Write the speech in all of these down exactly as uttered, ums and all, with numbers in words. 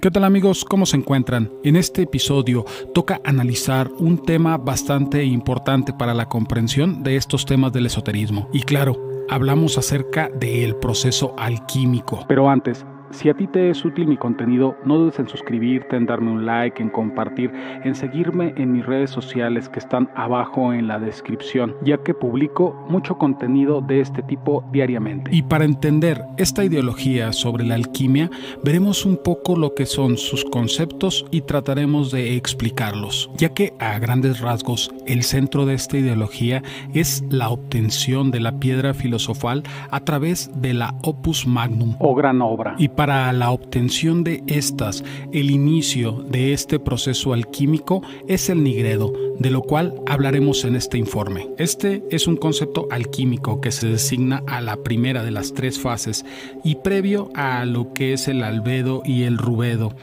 ¿Qué tal amigos? ¿Cómo se encuentran? En este episodio toca analizar un tema bastante importante para la comprensión de estos temas del esoterismo. Y claro, hablamos acerca del proceso alquímico. Pero antes, si a ti te es útil mi contenido, no dudes en suscribirte, en darme un like, en compartir, en seguirme en mis redes sociales que están abajo en la descripción, ya que publico mucho contenido de este tipo diariamente. Y para entender esta ideología sobre la alquimia, veremos un poco lo que son sus conceptos y trataremos de explicarlos, ya que a grandes rasgos el centro de esta ideología es la obtención de la piedra filosofal a través de la Opus Magnum o gran obra. Y para la obtención de estas, el inicio de este proceso alquímico es el nigredo, de lo cual hablaremos en este informe. Este es un concepto alquímico que se designa a la primera de las tres fases y previo a lo que es el albedo y el rubedo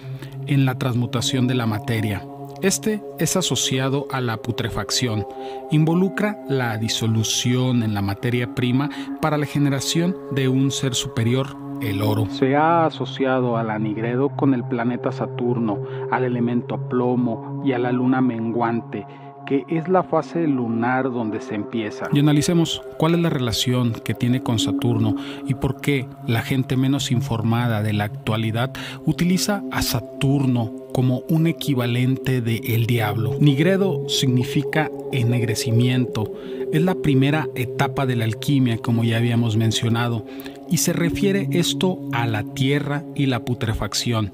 en la transmutación de la materia. Este es asociado a la putrefacción, involucra la disolución en la materia prima para la generación de un ser superior, el oro. Se ha asociado a la nigredo con el planeta Saturno, al elemento plomo y a la luna menguante, que es la fase lunar donde se empieza. Y analicemos cuál es la relación que tiene con Saturno y por qué la gente menos informada de la actualidad utiliza a Saturno como un equivalente de el diablo. Nigredo significa ennegrecimiento. Es la primera etapa de la alquimia, como ya habíamos mencionado, y se refiere esto a la tierra y la putrefacción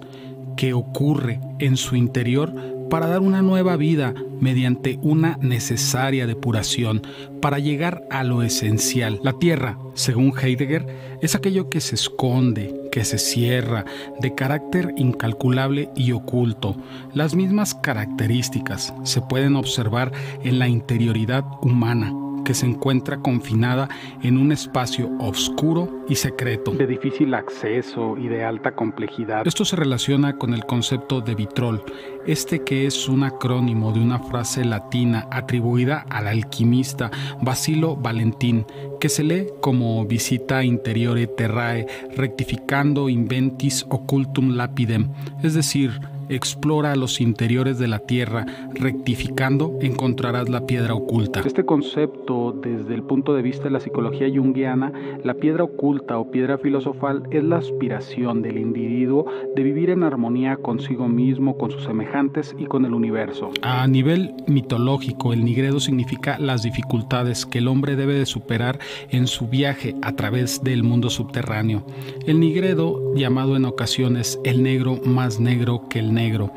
que ocurre en su interior para dar una nueva vida mediante una necesaria depuración para llegar a lo esencial. La tierra, según Heidegger, es aquello que se esconde, que se cierra, de carácter incalculable y oculto. Las mismas características se pueden observar en la interioridad humana, que se encuentra confinada en un espacio oscuro y secreto, de difícil acceso y de alta complejidad. Esto se relaciona con el concepto de vitrol, este que es un acrónimo de una frase latina atribuida al alquimista Basilio Valentín, que se lee como visita interiore terrae, rectificando inventis occultum lapidem, es decir, explora los interiores de la tierra, rectificando encontrarás la piedra oculta. Este concepto, desde el punto de vista de la psicología yunguiana, la piedra oculta o piedra filosofal es la aspiración del individuo de vivir en armonía consigo mismo, con sus semejantes y con el universo. A nivel mitológico, el nigredo significa las dificultades que el hombre debe de superar en su viaje a través del mundo subterráneo. El nigredo, llamado en ocasiones el negro más negro que el negro.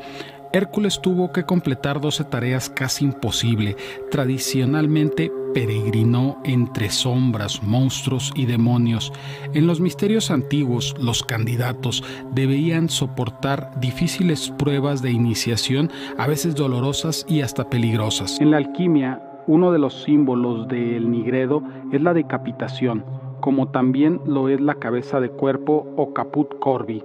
Hércules tuvo que completar doce tareas casi imposible. Tradicionalmente peregrinó entre sombras, monstruos y demonios. En los misterios antiguos, los candidatos debían soportar difíciles pruebas de iniciación, a veces dolorosas y hasta peligrosas. En la alquimia, uno de los símbolos del nigredo es la decapitación, como también lo es la cabeza de cuerpo o Caput Corvi.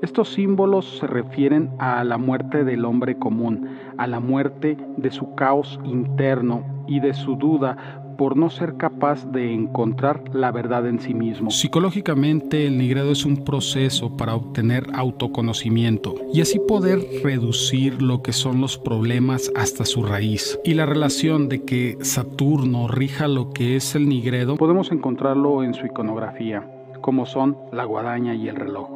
Estos símbolos se refieren a la muerte del hombre común, a la muerte de su caos interno y de su duda por no ser capaz de encontrar la verdad en sí mismo. Psicológicamente, el nigredo es un proceso para obtener autoconocimiento y así poder reducir lo que son los problemas hasta su raíz. Y la relación de que Saturno rija lo que es el nigredo podemos encontrarlo en su iconografía, como son la guadaña y el reloj,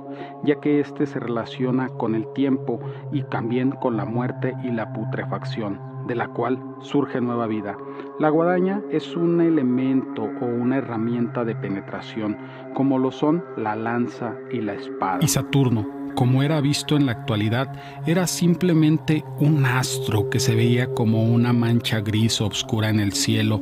ya que este se relaciona con el tiempo y también con la muerte y la putrefacción, de la cual surge nueva vida. La guadaña es un elemento o una herramienta de penetración, como lo son la lanza y la espada. Y Saturno, como era visto en la actualidad, era simplemente un astro que se veía como una mancha gris oscura en el cielo.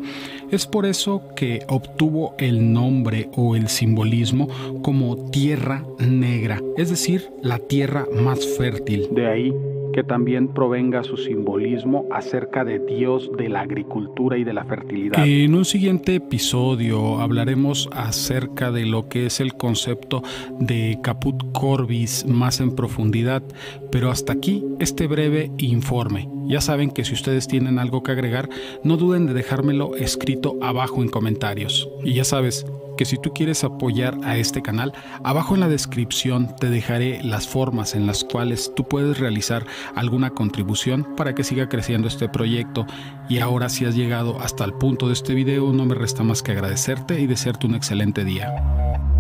Es por eso que obtuvo el nombre o el simbolismo como tierra negra, es decir, la tierra más fértil. De ahí que también provenga su simbolismo acerca de Dios de la agricultura y de la fertilidad. En un siguiente episodio hablaremos acerca de lo que es el concepto de Caput Corvis más en profundidad, pero hasta aquí este breve informe. Ya saben que si ustedes tienen algo que agregar, no duden de dejármelo escrito abajo en comentarios. Y ya sabes, que si tú quieres apoyar a este canal, abajo en la descripción te dejaré las formas en las cuales tú puedes realizar alguna contribución para que siga creciendo este proyecto. Y ahora, si has llegado hasta el punto de este video, no me resta más que agradecerte y desearte un excelente día.